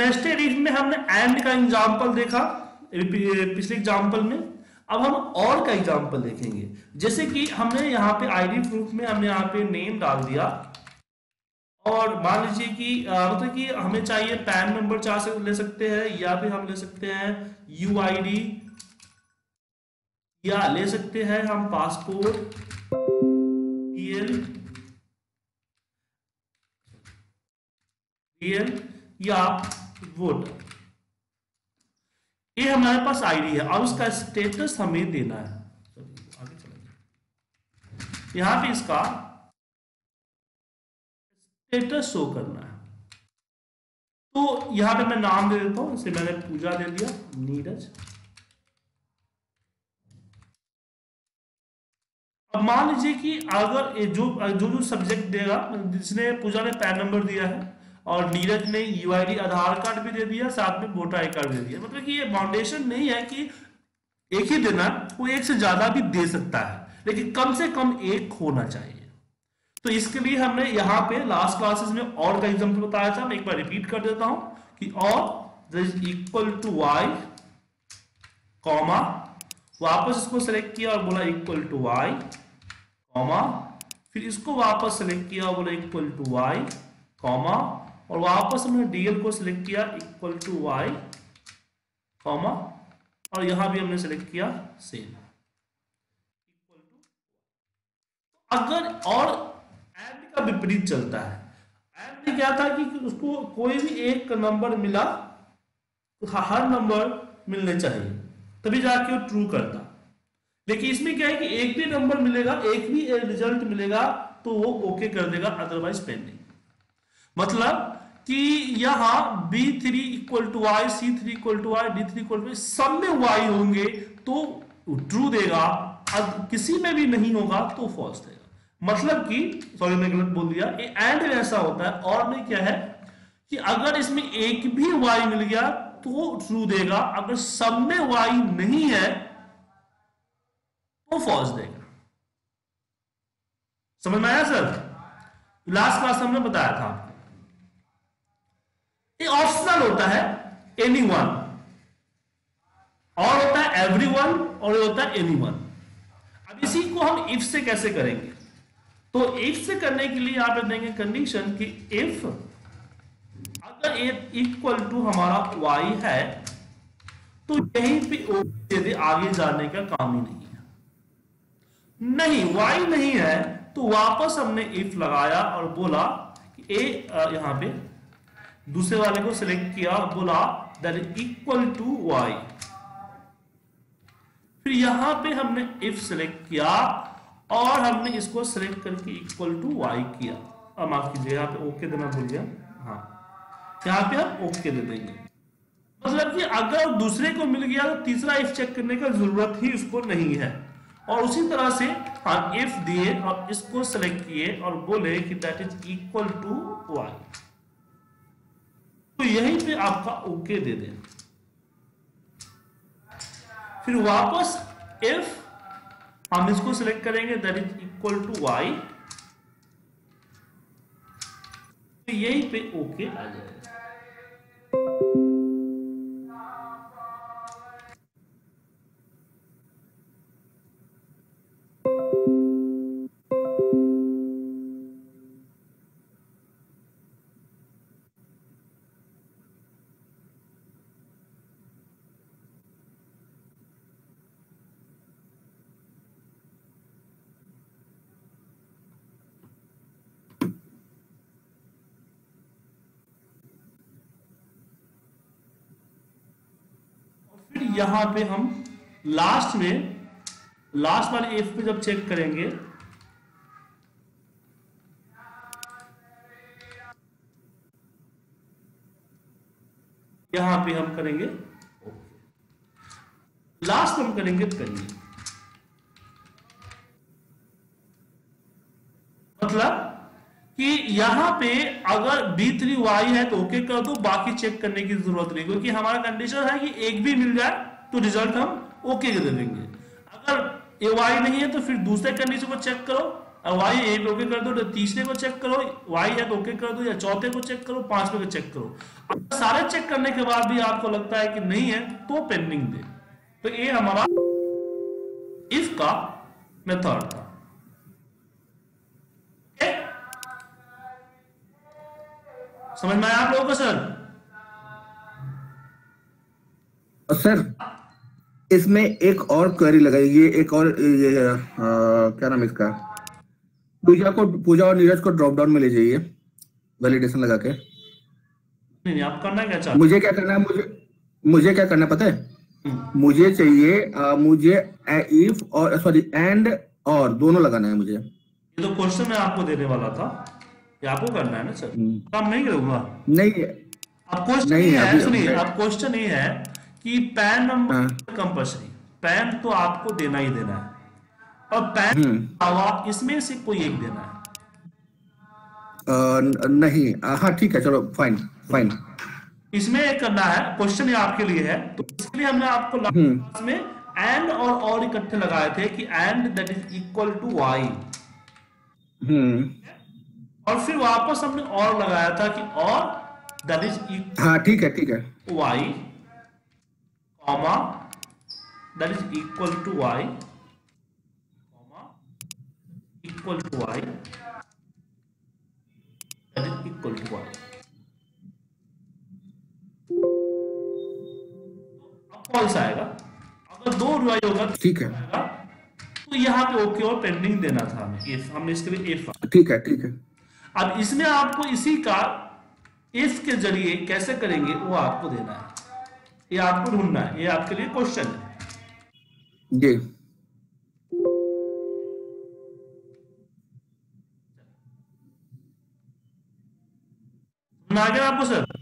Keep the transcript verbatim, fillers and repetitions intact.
Nested if में हमने and का एग्जाम्पल देखा पिछले एग्जाम्पल में, अब हम और का एग्जाम्पल देखेंगे। जैसे कि हमने यहाँ पे आईडी प्रूफ में हमने यहाँ पे नेम डाल दिया और मान लीजिए कि मतलब तो कि हमें चाहिए पैन नंबर चार से ले सकते हैं, या फिर हम ले सकते हैं यू आई डी, या ले सकते हैं हम पासपोर्ट, डीएल डीएल या वोटर। ये हमारे पास आईडी है और उसका स्टेटस हमें देना है। यहाँ पे इसका स्टेटस शो करना है, तो यहाँ पे मैं नाम दे देता हूँ, इसे मैंने पूजा दे दिया, नीरज। अब मान लीजिए कि अगर जो जो जो सब्जेक्ट देगा, जिसने पूजा ने पैन नंबर दिया है और नीरज ने U I D Aadhaar card भी दे दिया, साथ में वोटर आई कार्ड दे दिया, मतलब कि ये फाउंडेशन नहीं है कि एक ही देना, वो एक से ज्यादा भी दे सकता है, लेकिन कम से कम एक होना चाहिए। तो इसके लिए हमने यहाँ पे लास्ट क्लासेस में और का एग्जाम्पल बताया था, मैं एक बार रिपीट कर देता हूं कि और is equal to Y comma, वापस इसको सेलेक्ट किया और बोला इक्वल टू वाई कॉमा, फिर इसको वापस सेलेक्ट किया और बोला इक्वल टू वाई कॉमा, और वापस हमने डीएल को सिलेक्ट किया इक्वल टू वाई कॉमा, और यहां भी हमने सिलेक्ट किया सेम इक्वल टू। अगर और एंड का विपरीत चलता है, एंड में क्या था कि उसको कोई भी एक नंबर मिला, हर नंबर मिलने चाहिए तभी जाके वो ट्रू करता, लेकिन इसमें क्या है कि एक भी नंबर मिलेगा, एक भी रिजल्ट मिलेगा तो वो ओके कर देगा, अदरवाइज पेंडिंग। मतलब कि यहाँ B three equal to Y, C three equal to Y, D three equal to, सब में वाई होंगे तो ट्रू देगा, किसी में भी नहीं होगा तो फॉल्स देगा। मतलब कि सॉरी मैं गलत बोल दिया, ये एंड में ऐसा होता है, और में क्या है कि अगर इसमें एक भी वाई मिल गया तो ट्रू देगा, अगर सब में वाई नहीं है तो फॉल्स देगा। समझ में आया सर? लास्ट क्लास हमने बताया था आपको ऑप्शनल होता है एनी वन, और होता है एवरी वन, और होता है एनी वन। अब इसी को हम इफ से कैसे करेंगे, तो इफ से करने के लिए आप देंगे कंडीशन कि इफ अगर ए इक्वल टू हमारा वाई है तो यहीं पे ओके दे, आगे जाने का काम ही नहीं है। नहीं वाई नहीं है तो वापस हमने इफ लगाया और बोला कि ए यहां पे दूसरे वाले को सिलेक्ट किया और बोला that is equal to Y, फिर यहां पे हमने इफ सिलेक्ट किया और हमने इसको सिलेक्ट करके इक्वल टू वाई किया। अब माफ कीजिए यहाँ पे ओके देना भूल गया, हाँ यहाँ पे हम ओके दे देंगे। मतलब कि अगर दूसरे को मिल गया तो तीसरा इफ चेक करने का जरूरत ही उसको नहीं है। और उसी तरह से हम इफ दिए और इसको सिलेक्ट किए और बोले कि that is equal to Y, तो यहीं पे आपका ओके दे दें। फिर वापस इफ हम इसको सिलेक्ट करेंगे that is equal to Y, तो यहीं पे ओके आ जाएगा। यहाँ पे हम लास्ट में लास्ट वाले एफ पे जब चेक करेंगे यहाँ पे हम करेंगे ओके, लास्ट हम करेंगे करिए। मतलब कि यहाँ पे अगर बी थ्री वाई है तो ओके कर दो, बाकी चेक करने की जरूरत नहीं, क्योंकि हमारा कंडीशन है कि एक भी मिल जाए तो रिजल्ट हम ओके दे देंगे। अगर ए वाई नहीं है तो फिर दूसरे कंडीशन को चेक करो, अब वाई एक ओके कर दो, तीसरे को चेक करो, वाई एक ओके कर दो, या चौथे को चेक करो, पांचवे को चेक करो। अब सारे चेक करने के बाद भी आपको लगता है कि नहीं है तो पेंडिंग दे। तो ये हमारा इफ का मेथड था। ए? समझ में आया आप लोगों को सर? सर इसमें एक और क्वेरी लगाई, एक और ये, आ, क्या नाम इसका, पूजा को, पूजा और नीरज को ड्रॉप डाउन में ले जाइए वैलिडेशन लगा के। नहीं नहीं, आप करना क्या चाहते? मुझे क्या करना है, मुझे मुझे क्या करना पता है? मुझे चाहिए आ, मुझे इफ और सॉरी एंड और दोनों लगाना है मुझे। ये तो क्वेश्चन मैं आपको देने वाला था, ये आपको करना है ना सर, काम नहीं करूंगा। नहीं आप क्वेश्चन आप क्वेश्चन ये है कि पैन नंबर कंपल्सरी, पैन तो आपको देना ही देना है, और पैन अलावा इसमें से कोई एक देना है। आ, नहीं हाँ ठीक है चलो फाइन फाइन, इसमें एक करना है। क्वेश्चन आपके लिए है, तो इसके लिए हमने आपको लास्ट में एंड और और इकट्ठे लगाए थे कि and that is equal to Y, और फिर वापस हमने और लगाया था कि और दैट इज इक्वल, हाँ ठीक है ठीक है, Y comma that is equal to y, comma equal to y, that is equal to y। False आएगा अगर दो वाई होगा, ठीक है। तो यहाँ पे ओके और पेंडिंग देना था हमें, हमने इसके लिए एफ, ठीक है ठीक है। अब इसमें आपको इसी का एफ के जरिए कैसे करेंगे वो आपको देना है, ये आपको ढूंढना है, ये आपके लिए क्वेश्चन है जी। समझ आ गया आपको सर?